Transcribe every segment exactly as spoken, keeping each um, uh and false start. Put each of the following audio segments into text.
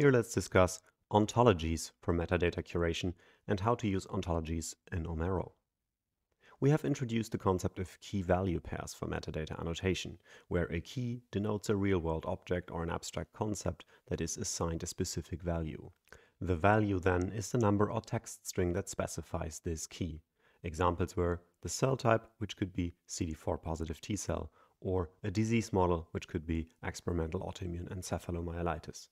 Here let's discuss ontologies for metadata curation and how to use ontologies in Omero. We have introduced the concept of key-value pairs for metadata annotation, where a key denotes a real-world object or an abstract concept that is assigned a specific value. The value then is the number or text string that specifies this key. Examples were the cell type, which could be C D four positive T-cell, or a disease model, which could be experimental autoimmune encephalomyelitis.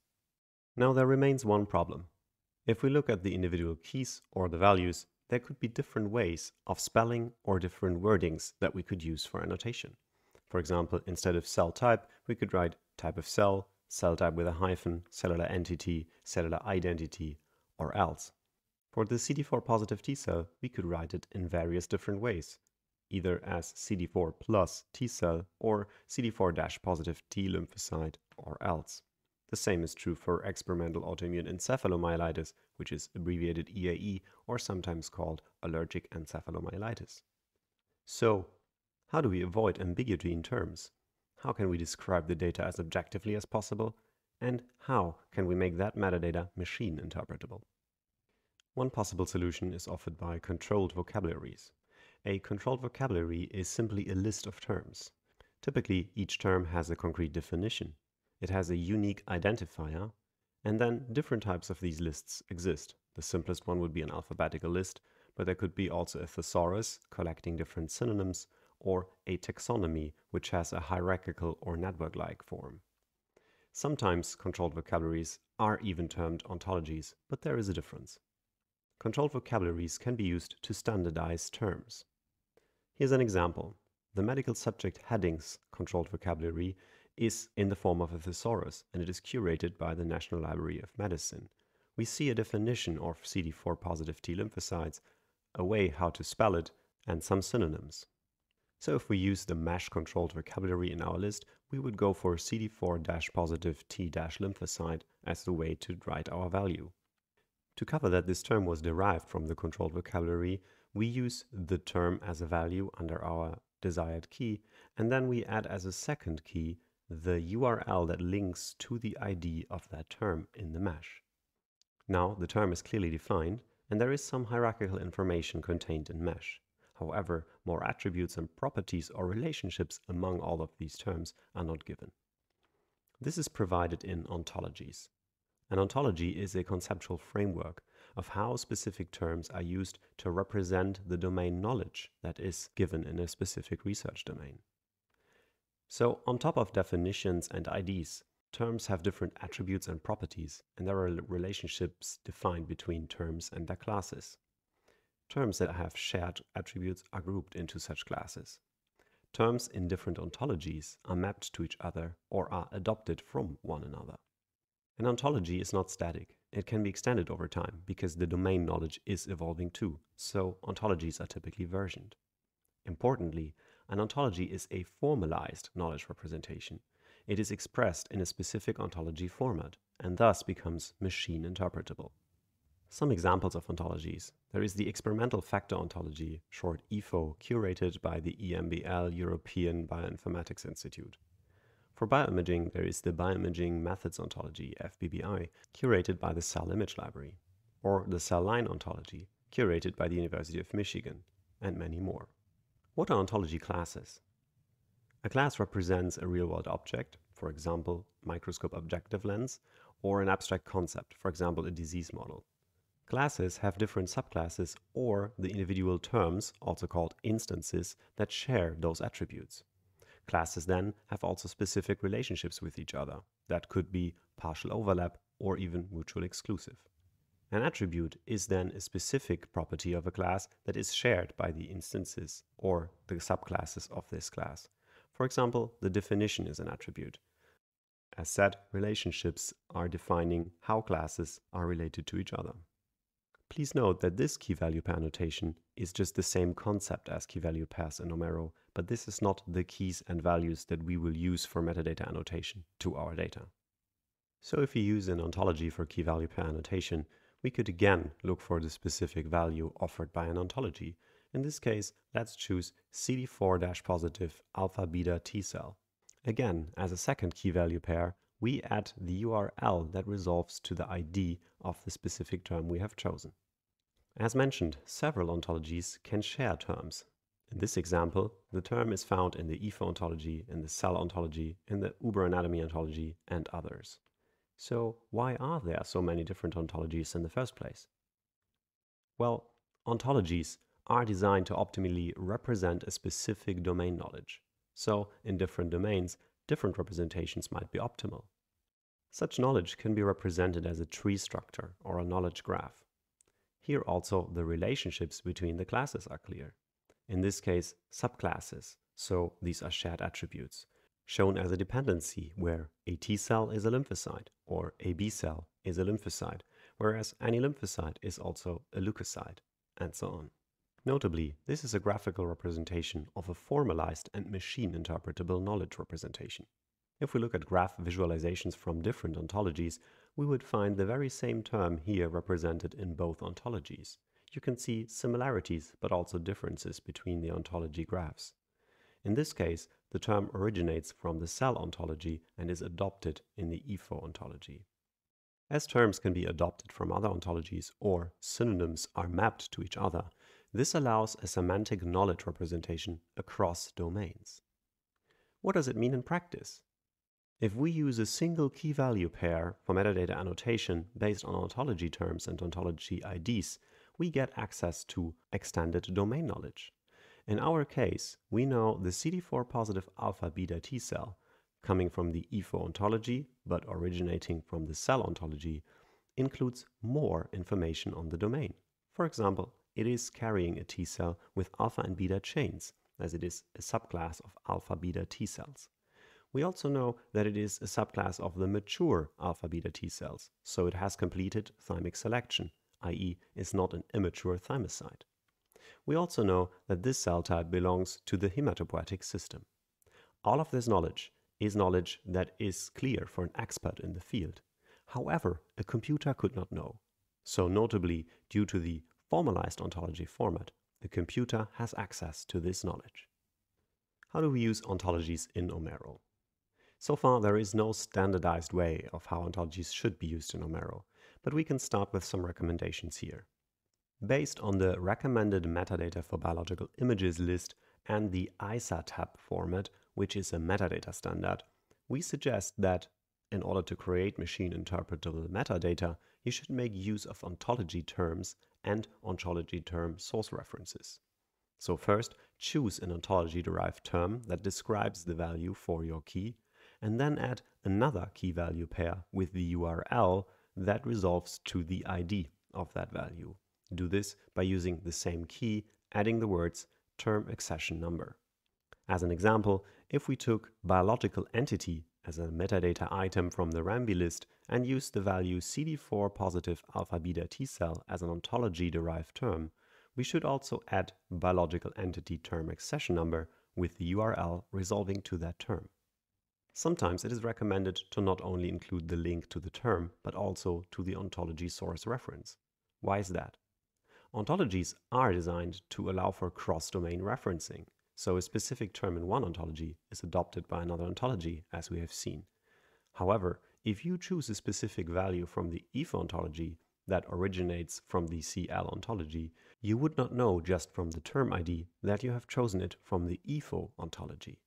Now there remains one problem. If we look at the individual keys or the values, there could be different ways of spelling or different wordings that we could use for annotation. For example, instead of cell type, we could write type of cell, cell type with a hyphen, cellular entity, cellular identity, or else. For the C D four positive T-cell, we could write it in various different ways, either as C D four plus T-cell or C D four positive T lymphocyte, or else. The same is true for experimental autoimmune encephalomyelitis, which is abbreviated E A E or sometimes called allergic encephalomyelitis. So, how do we avoid ambiguity in terms? How can we describe the data as objectively as possible? And how can we make that metadata machine interpretable? One possible solution is offered by controlled vocabularies. A controlled vocabulary is simply a list of terms. Typically, each term has a concrete definition. It has a unique identifier, and then different types of these lists exist. The simplest one would be an alphabetical list, but there could be also a thesaurus collecting different synonyms, or a taxonomy which has a hierarchical or network-like form. Sometimes controlled vocabularies are even termed ontologies, but there is a difference. Controlled vocabularies can be used to standardize terms. Here's an example. The medical subject headings controlled vocabulary is in the form of a thesaurus, and it is curated by the National Library of Medicine. We see a definition of C D four positive T lymphocytes, a way how to spell it, and some synonyms. So if we use the MeSH controlled vocabulary in our list, we would go for C D four positive T lymphocyte as the way to write our value. To cover that this term was derived from the controlled vocabulary, we use the term as a value under our desired key, and then we add as a second key the U R L that links to the I D of that term in the MeSH. Now the term is clearly defined, and there is some hierarchical information contained in MeSH. However, more attributes and properties or relationships among all of these terms are not given. This is provided in ontologies. An ontology is a conceptual framework of how specific terms are used to represent the domain knowledge that is given in a specific research domain. So, on top of definitions and I Ds, terms have different attributes and properties, and there are relationships defined between terms and their classes. Terms that have shared attributes are grouped into such classes. Terms in different ontologies are mapped to each other or are adopted from one another. An ontology is not static. It can be extended over time because the domain knowledge is evolving too, so ontologies are typically versioned. Importantly, an ontology is a formalized knowledge representation. It is expressed in a specific ontology format and thus becomes machine interpretable. Some examples of ontologies. There is the experimental factor ontology, short E F O, curated by the E M B L European Bioinformatics Institute. For bioimaging, there is the bioimaging methods ontology, F B B I, curated by the Cell Image Library, or the cell line ontology, curated by the University of Michigan, and many more. What are ontology classes? A class represents a real-world object, for example, microscope objective lens, or an abstract concept, for example, a disease model. Classes have different subclasses or the individual terms, also called instances, that share those attributes. Classes then have also specific relationships with each other that could be partial overlap or even mutually exclusive. An attribute is then a specific property of a class that is shared by the instances or the subclasses of this class. For example, the definition is an attribute. As said, relationships are defining how classes are related to each other. Please note that this key-value pair notation is just the same concept as key-value pairs in Omero, but this is not the keys and values that we will use for metadata annotation to our data. So if we use an ontology for key-value pair annotation, we could again look for the specific value offered by an ontology. In this case, let's choose C D four positive alpha beta T-cell. Again, as a second key-value pair, we add the U R L that resolves to the I D of the specific term we have chosen. As mentioned, several ontologies can share terms. In this example, the term is found in the E F O ontology, in the cell ontology, in the uber anatomy ontology, and others. So why are there so many different ontologies in the first place? Well, ontologies are designed to optimally represent a specific domain knowledge. So in different domains, different representations might be optimal. Such knowledge can be represented as a tree structure or a knowledge graph. Here also the relationships between the classes are clear. In this case, subclasses, so these are shared attributes, shown as a dependency where a T cell is a lymphocyte or a B cell is a lymphocyte, whereas any lymphocyte is also a leukocyte, and so on. Notably, this is a graphical representation of a formalized and machine-interpretable knowledge representation. If we look at graph visualizations from different ontologies, we would find the very same term here represented in both ontologies. You can see similarities but also differences between the ontology graphs. In this case, the term originates from the cell ontology and is adopted in the E F O ontology. As terms can be adopted from other ontologies or synonyms are mapped to each other, this allows a semantic knowledge representation across domains. What does it mean in practice? If we use a single key-value pair for metadata annotation based on ontology terms and ontology I Ds, we get access to extended domain knowledge. In our case, we know the C D four positive alpha beta T-cell, coming from the E F O ontology but originating from the cell ontology, includes more information on the domain. For example, it is carrying a T-cell with alpha and beta chains, as it is a subclass of alpha beta T-cells. We also know that it is a subclass of the mature alpha beta T-cells, so it has completed thymic selection, that is is not an immature thymocyte. We also know that this cell type belongs to the hematopoietic system. All of this knowledge is knowledge that is clear for an expert in the field. However, a computer could not know. So notably, due to the formalized ontology format, the computer has access to this knowledge. How do we use ontologies in Omero? So far, there is no standardized way of how ontologies should be used in Omero, but we can start with some recommendations here. Based on the recommended metadata for biological images list and the I S A-Tab format, which is a metadata standard, we suggest that, in order to create machine-interpretable metadata, you should make use of ontology terms and ontology term source references. So first, choose an ontology-derived term that describes the value for your key, and then add another key-value pair with the U R L that resolves to the I D of that value. Do this by using the same key, adding the words term accession number. As an example, if we took biological entity as a metadata item from the REMBI list and used the value C D four positive alpha beta T-cell as an ontology-derived term, we should also add biological entity term accession number with the U R L resolving to that term. Sometimes it is recommended to not only include the link to the term, but also to the ontology source reference. Why is that? Ontologies are designed to allow for cross-domain referencing, so a specific term in one ontology is adopted by another ontology, as we have seen. However, if you choose a specific value from the E F O ontology that originates from the C L ontology, you would not know just from the term I D that you have chosen it from the E F O ontology.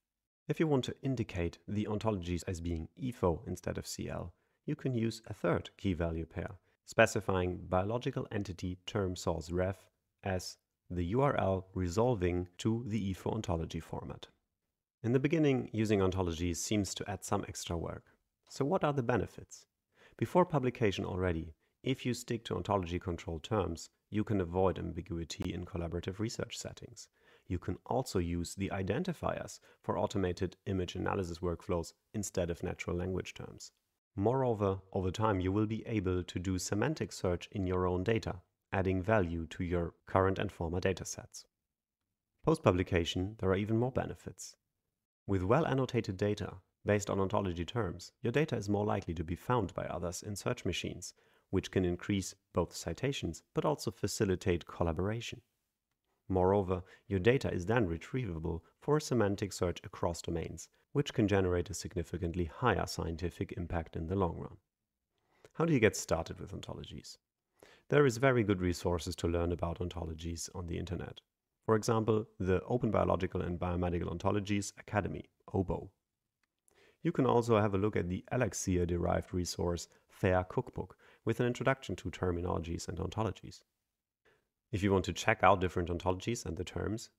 If you want to indicate the ontologies as being E F O instead of C L, you can use a third key-value pair, specifying biological entity term source ref as the U R L resolving to the E F O ontology format. In the beginning, using ontologies seems to add some extra work. So what are the benefits? Before publication already, if you stick to ontology control terms, you can avoid ambiguity in collaborative research settings. You can also use the identifiers for automated image analysis workflows instead of natural language terms. Moreover, over time you will be able to do semantic search in your own data, adding value to your current and former datasets. Post-publication, there are even more benefits. With well-annotated data, based on ontology terms, your data is more likely to be found by others in search machines, which can increase both citations but also facilitate collaboration. Moreover, your data is then retrievable for a semantic search across domains, which can generate a significantly higher scientific impact in the long run. How do you get started with ontologies? There is very good resources to learn about ontologies on the internet. For example, the Open Biological and Biomedical Ontologies Academy, O B O. You can also have a look at the Elixir-derived resource FAIR Cookbook with an introduction to terminologies and ontologies. If you want to check out different ontologies and the terms,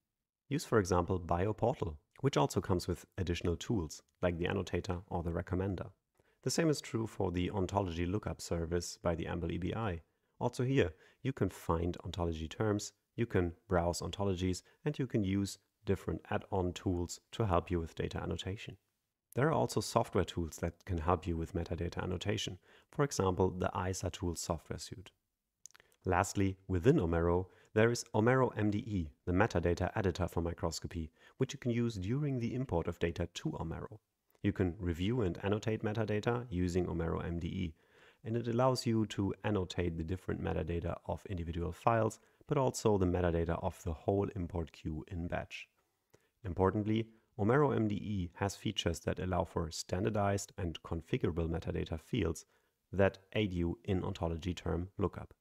use for example BioPortal, which also comes with additional tools like the annotator or the recommender. The same is true for the Ontology Lookup Service by the E M B L E B I. Also here, you can find ontology terms, you can browse ontologies, and you can use different add-on tools to help you with data annotation. There are also software tools that can help you with metadata annotation, for example the I S A Tools software suite. Lastly, within Omero, there is Omero M D E, the metadata editor for microscopy, which you can use during the import of data to Omero. You can review and annotate metadata using Omero M D E, and it allows you to annotate the different metadata of individual files, but also the metadata of the whole import queue in batch. Importantly, Omero M D E has features that allow for standardized and configurable metadata fields that aid you in ontology term lookup.